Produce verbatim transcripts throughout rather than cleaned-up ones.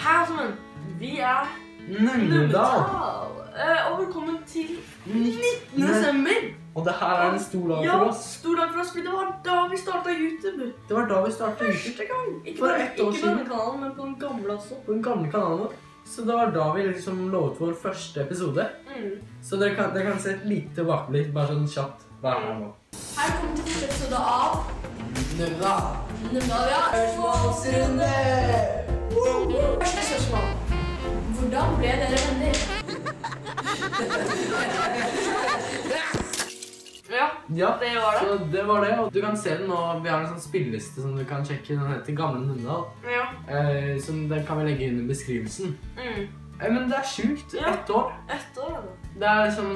Hei, vi er Gammelunddal, og velkommen til nittende desember. Og det her er en stor dag for oss. Ja, stor dag for oss, for det var da vi startet YouTube. Det var da vi startet YouTube. Første gang. Ikke bare på denne kanalen, men på den gamle også. På den gamle kanalen vår. Så det var da vi liksom lovet vår første episode. Så dere kan, dere kan se et lite bakblitt, bare sånn kjapt. Hva er det her nå? Her kommer til første episode av Gammelunddal. Gammelunddal, ja. Spørsmålsrunde! Første spørsmål. Hvordan ble dere venner? Ja, det var det. Så det var det, og du kan se den nå. Vi har en sånn spilleliste som du kan sjekke. Den heter Gammelunddal. Ja. Eh, som den kan vi legge inn i beskrivelsen. Mm. Eh, men det er sjukt. Ja. Ett år. Ett år, ja. Det er liksom,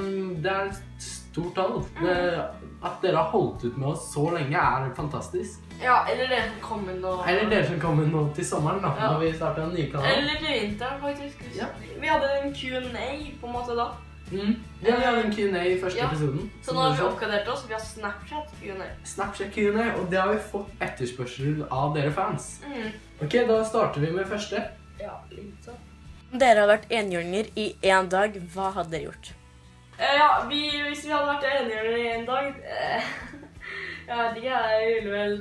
det er et stort tall. Mm. Det, at dere har holdt ut med oss så lenge er fantastisk. Ja, eller dere som kommer nå. Eller dere som kommer nå til sommeren da, ja. Når vi starter en ny kanal. Eller til vinteren faktisk. Ja. Vi hadde en Q and A på en måte da. Mm. Ja, vi hadde en Q and A i første ja. Episoden. Så nå har vi oppgradert oss, vi har Snapchat Q and A. Snapchat Q and A, og det har vi fått etterspørsel av dere fans. Mm. Ok, da starter vi med første. Ja, litt sånn. Om dere hadde vært enhjørninger i en dag, hva hadde dere gjort? Eh, ja, vi, hvis vi hadde vært enhjørninger i en dag, eh, jeg vet ikke, jeg ville vel...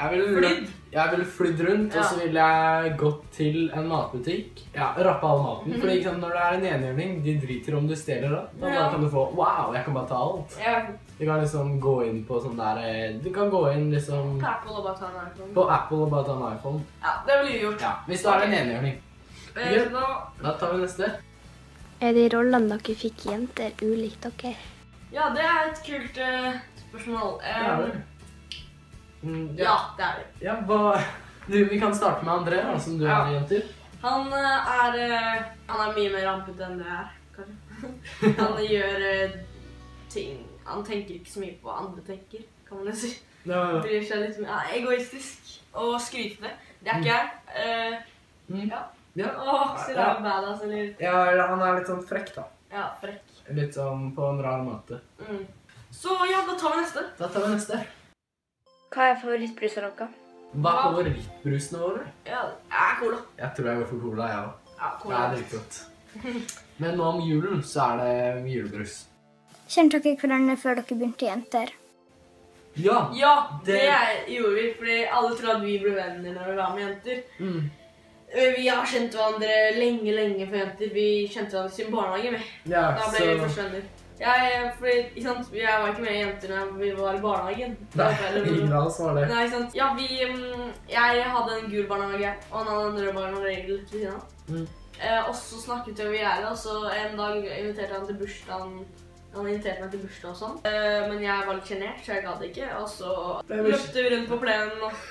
Jeg ville, jeg ville flydd rundt, ja. Og så ville jeg gått til en matbutikk. Ja, rappe all maten, for liksom, når det er en enhjørning, de driter om du stjeler da. Da ja. Kan du få, wow, jeg kan bare ta alt. Ja. Du kan liksom gå inn på sånn der, du kan gå inn liksom... På Apple og bare ta en iPhone. På Apple og bare ta en iPhone. Ja, det ville jeg gjort. Ja, hvis du er en enhjørning. Gjør, da tar vi neste. Er de rollene dere fikk jenter ulikt dere? Ja, det er et kult uh, spørsmål. Um, det er det. Mm, ja. Ja, det er det. Ja, hva... du, vi kan starte med André, da, som du ja. Er jenter. Han er, han er mye mer rampet enn det er, kanskje. Han gjør ting, han tenker ikke så mye på hva andre tenker, kan man si. Ja, ja. Han bryr seg litt mer, han er egoistisk og skrytende. Det er ikke jeg. Uh, mm. Ja. Ja. Åh, så det er badass, eller? Ja, han er litt sånn frekk da. Ja, frekk. Litt sånn på en rar måte. Mm. Så ja, da tar vi neste. Da tar vi neste. Hva er favorittbrusen dere? Hva er favorittbrusene våre? Ja, det er cola. Jeg tror jeg går for cola, jeg også. Ja, cola. Det er drikkgodt. Men nå om julen, så er det julebrus. Kjente dere hverandre før dere begynte jenter? Ja! Ja, det, det gjorde vi, fordi alle tror at vi ble venner når vi var med jenter. Mm. Vi har kjent hverandre lenge, lenge for jenter. Vi kjente hverandre siden barnehagen med. Ja, da ble så... vi først venner. Jeg, fordi, ikke sant, jeg var ikke med jenter når vi var i barnehagen. Nei, ingen av oss var det. Nei, ikke sant. Ja, vi, jeg hadde en gul barnehage, og han hadde en rød barnehage til siden av. Mm. Eh, og så snakket vi gjerne, og så en dag inviterte han til bursdagen. Han inviterte meg til bursdag og sånn. Eh, men jeg var litt genert, så jeg gadd ikke. Og så løpte vi rundt på plenen og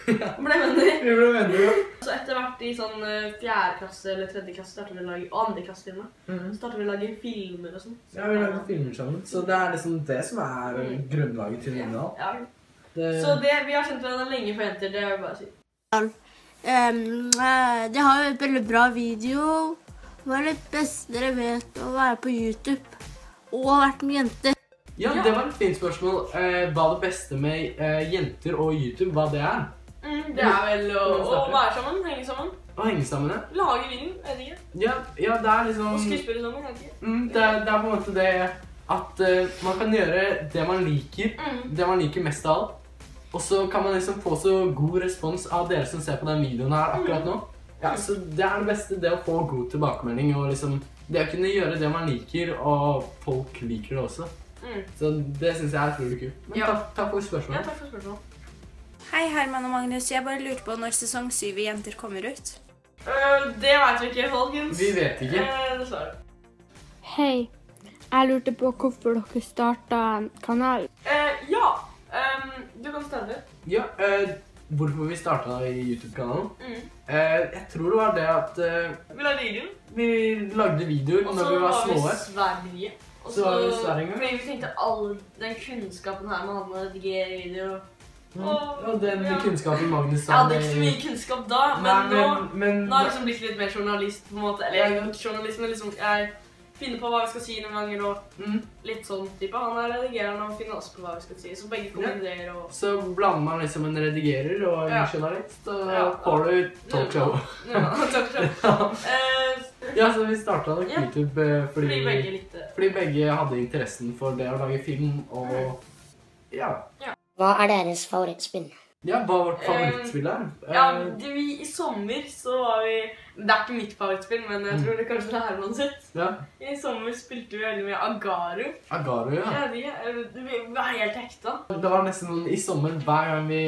ble venner. Vi ble venner, ja. Så etter hvert i sånn fjerde klasse eller tredje klasse startet vi å lage, og andre klasse filmer. Så startet vi å lage filmer og sånn. Så ja, vi lager filmer sammen. Så det er liksom det som er mm. grunnlaget til denne. Ja, ja. Det... Så det vi har kjent hverandre lenge for jenter, det vil jeg bare si. Um, det har jo et veldig bra video. Det var det beste dere vet å være på YouTube. Og har vært med jenter. Ja, det var et fint spørsmål. Eh, hva det beste med eh, jenter og YouTube, hva det er? Mm, det er vel å, å være sammen, henge sammen. Å henge sammen, ja. Lage vinen, vet ikke. Ja, ja, det er liksom... Og skuespille sammen, vet ikke. Mm, det, det er på en måte det at uh, man kan gjøre det man liker, mm. det man liker mest av alt. Og så kan man liksom få så god respons av dere som ser på den videoen her akkurat nå. Ja, så det er det beste, det å få god tilbakemelding og liksom... Det å kunne gjøre det man liker, og folk liker det også. Mm. Så det synes jeg er utrolig kult. Men ja. takk, takk for spørsmålet. Ja, takk for spørsmålet. Hei Herman og Magnus, jeg bare lurer på når sesong syv i Jenter kommer ut. Uh, det vet vi ikke, folkens. Vi vet ikke. Uh, det svarer. Hei, jeg lurte på hvorfor dere startet kanal. Uh, ja, um, du kan starte. Ja, uh, hvorfor vi startet i YouTube-kanalen? Mm. Uh, jeg tror det var det at... Uh, vi lagde videoer. Vi lagde videoer når vi var små. Og så var vi Sverige. Og så var vi Sverige. Fordi vi tenkte all den kunnskapen her man hadde med å redigere videoer. Mm. Og, og den ja. Kunnskapen Magnus sa... Jeg hadde ikke så mye kunnskap da, men, nei, men, nå, men nå har jeg liksom blitt litt mer journalist på en måte. Eller jeg har gjort journalist, men liksom jeg finne på hva vi skal si noen ganger og mm. litt sånn type. Han er redigerende og finner også på hva vi skal si, så begge kommenterer og... Så blander man liksom en redigerer og ja. Skjønner litt, og ja, får du talkshow. Ja, talkshow. ja. ja, så vi startet nok YouTube ja. fordi, fordi, begge litt... fordi begge hadde interessen for det å lage film og... Ja. ja. Hva er deres favorittspill? Ja, hva vårt favorittspill er? Um, ja, det, vi, i sommer så var vi... Det er ikke mitt favorittspill, men jeg tror det kanskje det er noen sitt. Ja. I sommer spilte vi veldig mye Agar.io. Agar.io, ja. ja det, det, vi var helt hekta. Det var nesten i sommer, hver gang vi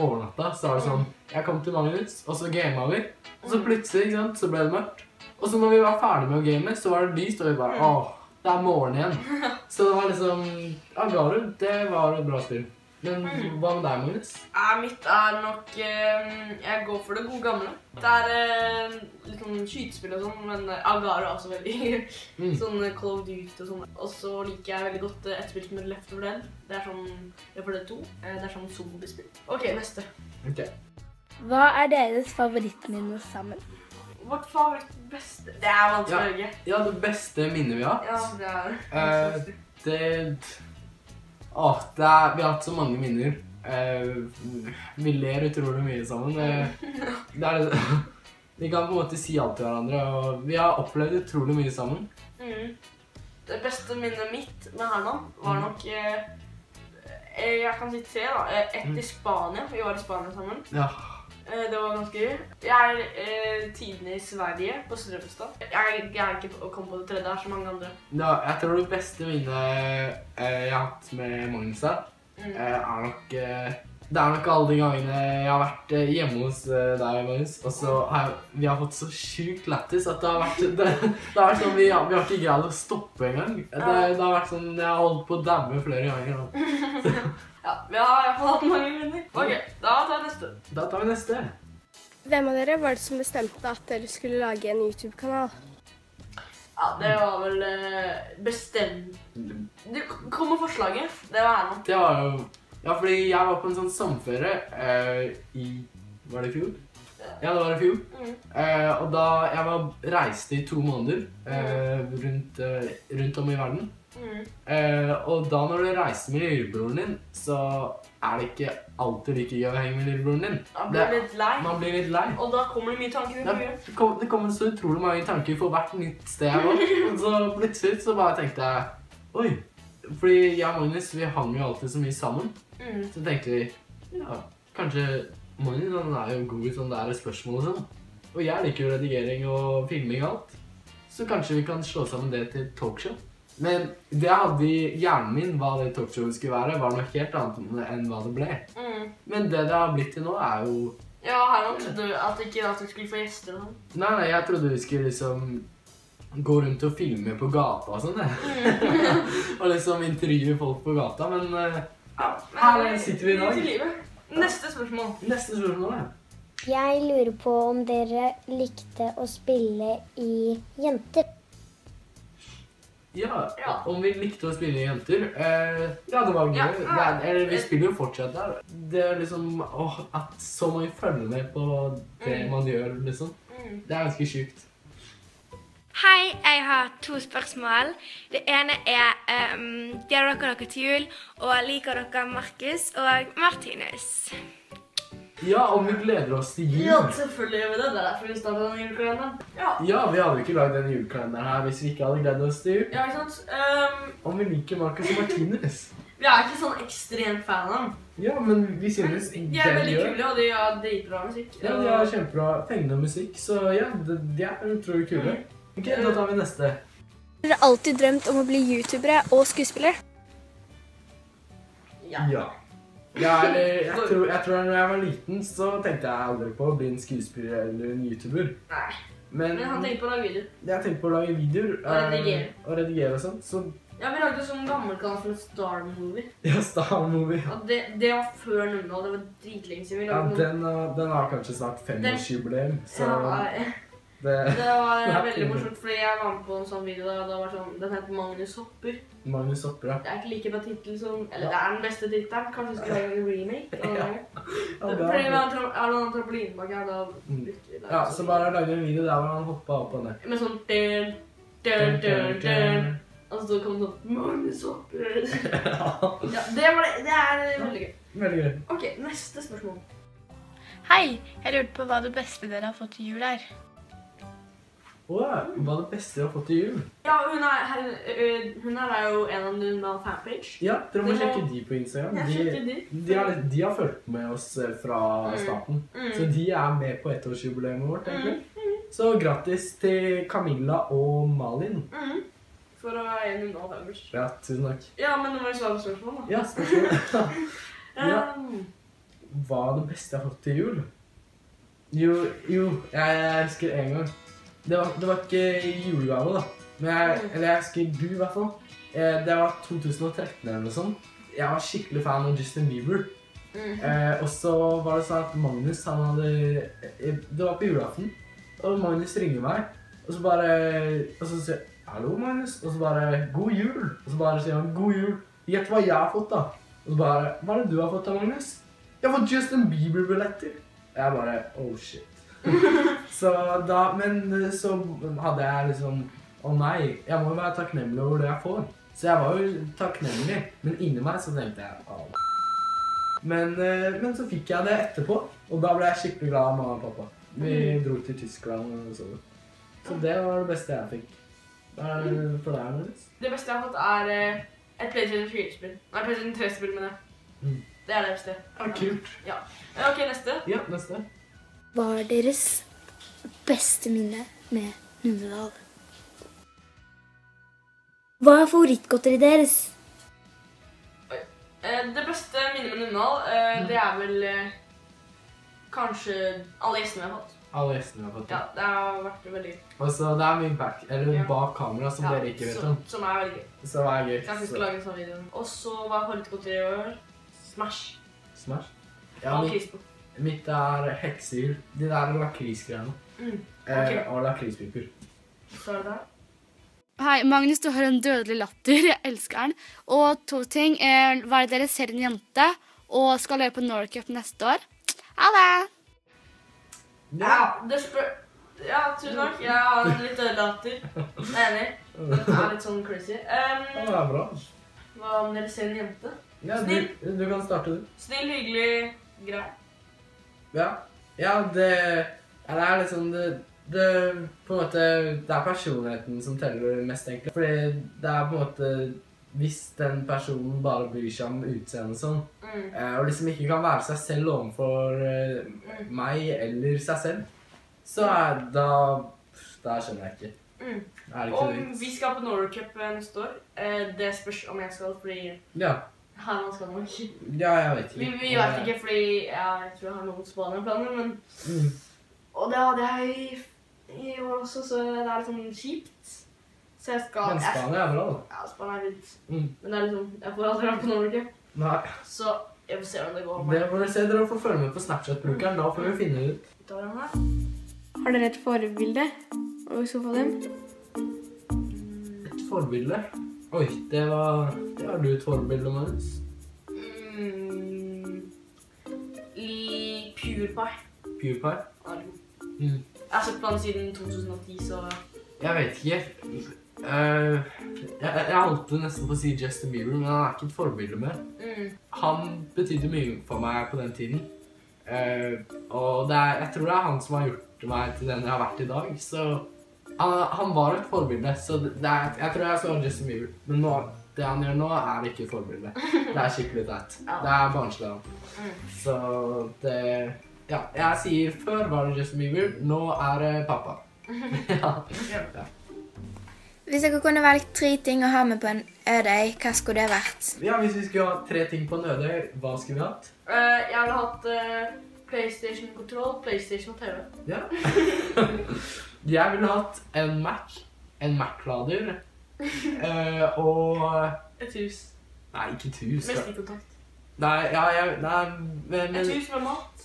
overnatta, så var det sånn... Jeg kom til Magnus, og så gamet vi. Og så plutselig, ikke sant, så ble det mørkt. Og så når vi var ferdige med å game, så var det lyst, og vi bare... Åh, det er morgen igjen. Så det var liksom... Agar.io, det var et bra spill. Men hva med deg, Magnus? Ja, mitt er nok... Jeg går for det gode gamle. Det er litt sånn skytespill og sånn, men Agar.io er også veldig mm. sånn Call of Duty og sånn. Og så liker jeg veldig godt et spill som heter Left four Dead. Det er sånn Left four Dead to. Det er sånn zombiespill. Ok, neste. Ok. Hva er deres favorittminne sammen? Vårt favoritt beste... Det er vanskelig. Ja, ja, det beste minnet vi har. Ja, det er det. Uh, det... Åh, det er, vi har hatt så mange minner. Eh, vi ler utrolig mye sammen. Eh, det er, vi kan på en måte si alt til hverandre, og vi har opplevd utrolig mye sammen. Mm. Det beste minnet mitt med Herna var nok... Eh, jeg kan si tre da, ett i Spania. Vi var i Spania sammen. Ja. Eh, det var ganske gøy. Jeg er eh, tiden i Sverige, på Strømstad. Jeg er ikke å komme på det tredje, det er så mange andre. Ja, jeg tror det beste minnet eh, jeg har hatt med Magnus her, mm. eh, er nok... Eh, det er nok alle de gangene jeg har vært eh, hjemme hos eh, deg, Magnus. Og så har jeg, vi har fått så sjukt lættis at det har vært... Det, det har vært sånn, vi, vi har ikke greid å stoppe en gang. Det, det har vært sånn, jeg har holdt på å damme flere ganger. Så. Ja, vi har i hvert fall hatt mange minner. Ok, da tar vi neste. Da tar vi neste. Hvem av dere var det som bestemte at dere skulle lage en YouTube-kanal? Ja, det var vel bestemt... Du kom med forslaget. Det var Herman. Det var jo... Ja, fordi jeg var på en sånn samføre uh, i... Var det i fjor? Ja, ja det var i fjor. Mm. Uh, og da jeg var reiste i to måneder uh, rundt, uh, rundt om i verden. Mm. Uh, og da når du reiser med lillebroren din, så er det ikke alltid like gøy å henge med lillebroren din. Man blir det, litt lei. Man blir litt lei. Og da kommer det mye tanker i hodet. Det, kom, det kommer så utrolig mange tanker for hvert nytt sted jeg var. Så plutselig så bare tenkte jeg, oi, fordi jeg og Magnus, vi hang jo alltid så mye sammen. Mm. Så tenkte vi, ja, kanskje Magnus han er jo god i sånn der spørsmål og sånn. Og jeg liker jo redigering og filming og alt. Så kanskje vi kan slå sammen det til talkshow. Men det jeg hadde i hjernen min, hva det talkshowet skulle være, var noe helt annet enn hva det ble. Mm. Men det det har blitt til nå er jo... Ja, Herman trodde at det ikke at du skulle få gjester og sånn. Nei, nei, jeg trodde vi skulle liksom gå rundt og filme på gata og sånn, mm. og liksom intervjue folk på gata, men uh, ja, her sitter vi i dag. Neste spørsmål. Neste spørsmål, ja. Jeg lurer på om dere likte å spille i Jenter. Ja, ja, om vi likte å spille jenter, eh, ja det var gøy, ja, ja. Det er, vi spiller jo fortsatt der. Det er liksom, åh, at så mange følger med på det mm. man gjør, liksom. Mm. Det er ganske sykt. Hei, jeg har to spørsmål. Det ene er, um, gjør dere dere til jul, og liker dere Markus og Martinus? Ja, og vi gleder oss til jul. Ja, selvfølgelig gjør vi det. Det er derfor vi startet den julekalenderen. Ja. Ja, vi hadde ikke laget denne julekalenderen her hvis vi ikke hadde gledet oss til jul. Ja, ikke sant? Um, og vi liker Marcus og Martinus. Vi er ikke sånn ekstremt fan av dem. Ja, men vi synes men, de er veldig kule, og de har dritbra musikk. Ja, de har kjempebra fengende musikk, så ja, de, de er utrolig kule. Ok, da tar vi neste. Har dere alltid drømt om å bli youtubere og skuespillere? Ja. Ja. Ja, eller, jeg, tror, jeg tror når jeg var liten, så tenkte jeg aldri på å bli en skuespiller eller en YouTuber. Nei, men, men han tenkte på å lage videoer. Jeg tenkte på å lage videoer. Og redigere. Og redigere og sånt, så... Ja, vi lagde sånn gammel kanal som Star Movie. Ja, Star Movie, ja. Det, det var før noen av, det var dritlenge siden vi lagde. Ja, den, den har kanskje snart fem års jubileum, så... Ja, ja. Det, det var ja, veldig morsomt, fordi jeg var med på en sånn video der, og det var sånn, den heter Magnus Hopper. Magnus Hopper, ja. Det er ikke like bra titel som, eller ja. Det er den beste titelen, kanskje vi skulle lage en remake. Ja. Ja, det fordi vi har noen trampolinbakker, da... Mm. Ja, så bare lagde en video der hvor han hoppet opp på den. Med sånn... dun, dun, dun. Og så kom det sånn Magnusopper. Ja, det var det. Det er veldig gøy. Veldig gøy. Ok, neste spørsmål. Hei, jeg lurte på hva det beste dere har fått til jul er. Åh, wow, hva er det beste dere har fått til jul? Ja, hun er, her, hun er jo en av dine fanpage. Ja, dere må de sjekke har... de på Instagram. De, de. De, har, de har følt med oss fra mm. starten. Mm. Så de er med på ettårsjubileet vårt, egentlig. Mm. Mm. Så gratis til Camilla og Malin. Mm. For å være en av dem. Ja, tusen takk. Ja, men det må jeg svare på spørsmål, da. Ja, spørsmål. Ja. Hva er det beste jeg har fått til jul? Jo, jo, jeg, jeg husker en gang. Det var, det var ikke julegave da, men jeg, eller jeg husker du i hvert fall. Eh, det var to tusen og tretten eller noe sånt. Jeg var skikkelig fan av Justin Bieber. Mm-hmm. eh, og så var det sånn at Magnus, han hadde, det var på julaften, og Magnus ringer meg. Og så bare, og så sier jeg, hallo Magnus, og så bare, god jul. Og så bare sier han, god jul, gjett hva jeg har fått da. Og så bare, hva er det du har fått da, Magnus? Jeg har fått Justin Bieber-billetter. Jeg bare, oh shit. Så da, men så hadde jeg liksom, å oh nei, jeg må jo være takknemlig over det jeg får. Så jeg var jo takknemlig, men inni meg så tenkte jeg, å oh. Men, men så fikk jeg det etterpå, og da ble jeg skikkelig glad av mamma og pappa. Vi dro til Tyskland og så. Så det var det beste jeg fikk. Hva er det for deg, Magnus? Det beste jeg har fått er et PlayStation fire-spill. Nei, PlayStation tre-spill med det. Mm. Det er det beste. Ja, kult. Ja. Ok, neste. Ja, neste. Hva er deres beste minne med Gammelunddal? Hva er favorittgodteri deres? Oi. Det beste minnet med Gammelunddal, det er vel kanskje alle gjestene vi har fått. Alle gjestene vi har fått. Ja, det har vært veldig gøy. Altså, det er mye back, eller bak kamera som ja, dere ikke vet om. Som er veldig gøy. Som er gøy. Jeg skal lage en sånn video. Og så var favorittgodteri i år. Smash. Smash? Ja, mitt, mitt er heksehyl. De der lakrisgreiene. Mm, okay. eh, og lakrispiper. Så er det der. Hei, Magnus, du har en dødelig latter. Jeg elsker den. Og to ting. Eh, hva er det dere ser en jente? Og skal løpe på Norway Cup neste år? Ha det! Ja, det spør... Ja, tusen takk. Jeg har en litt dødelig latter. Jeg er enig. Det er litt sånn crazy. Um, ja, det er bra. Hva om dere ser en jente? Ja, du, du kan starte du. Snill, hyggelig, grei. Ja, ja det, ja, det er liksom det, det, på en måte, det er personligheten som teller mest egentlig. Fordi det er på en måte, hvis den personen bare bryr seg om utseende sånn, mm. og liksom ikke kan være seg selv overfor uh, mm. meg eller seg selv, så er da, da skjønner jeg ikke. Mm. Er det ikke om det? Vi skal på Norway Cup neste år, det spørs om jeg skal bli... Ja. Her man skal nok. Ja, jeg vet ikke. Vi, vi vet ikke, fordi ja, jeg tror jeg har noen Spania-planer, men... Mm. Og det hadde jeg i år også, så det er liksom kjipt. Så jeg skal... Men Spania er bra, da. Ja, Spania er litt. Mm. Men det er liksom... Jeg får aldri på Norge. Nei. Så jeg får se hvordan det går. Det får dere se. Dere får følge med på Snapchat-brukeren. Da får vi finne ut. Tar den her. Har dere et forbilde? Og i så fall dem? Et forbilde? Oi, det var... Det var du et forbilde, Magnus. Mm, I PewDiePie. PewDiePie? Ja, mm. Jeg har sett på den siden to tusen og ti, så... Jeg vet ikke. Uh, jeg, jeg holdt det nesten på å si Justin Bieber, men han er ikke et forbilde mer. Mm. Han betydde mye for meg på den tiden. Uh, og det er, jeg tror det er han som har gjort meg til den jeg har vært i dag, så... Han, han var et forbilde, så det er, jeg tror jeg så Justin Bieber, men nå, det han gjør nå er ikke et forbilde. Det er skikkelig teit. Det er barnslig. Så det, ja, jeg sier før var det Justin Bieber, nå er det pappa. Ja. Ja. Hvis dere kunne velge tre ting å ha med på en ødøy, hva skulle det vært? Ja, hvis vi skulle ha tre ting på en ødøy, hva skulle vi hatt? Uh, jeg ville hatt uh, PlayStation-kontroll, PlayStation og T V. Ja. Jeg ville hatt en Mac, en Mac-lader, uh, og... Et hus. Nei, ikke et hus. Mest i kontakt. Nei, ja, jeg... Nei, men, men... Et hus med mat?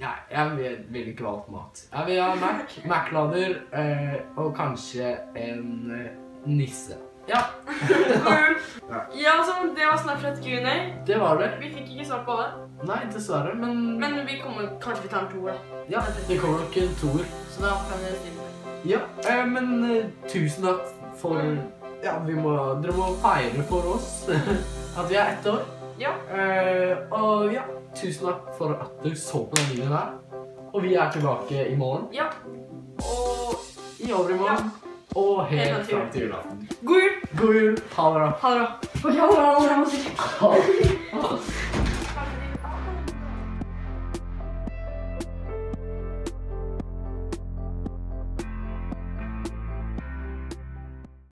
Nei, jeg ville vil ikke valgt mat. Jeg vil ha en Mac, Mac-lader, uh, og kanskje en uh, nisse. Ja. Ja. Ja, så det var Snapchat Q and A. Det var det. Vi fikk ikke svar på det. Nei, dessverre, men... Men vi kommer... Kanskje vi tar en toer, da. Ja, det kommer nok en toer. Så da kan vi... Ja, men tusen takk for, ja, vi må, dere må feire for oss at vi er ett år. Ja. Uh, og ja, tusen takk for at du så på den videoen her. Og vi er tilbake i morgen. Ja. Og i over i morgen. Ja. Og helt fram til julaften. God jul! God jul! Ha det bra! Ha det bra! Ha det bra!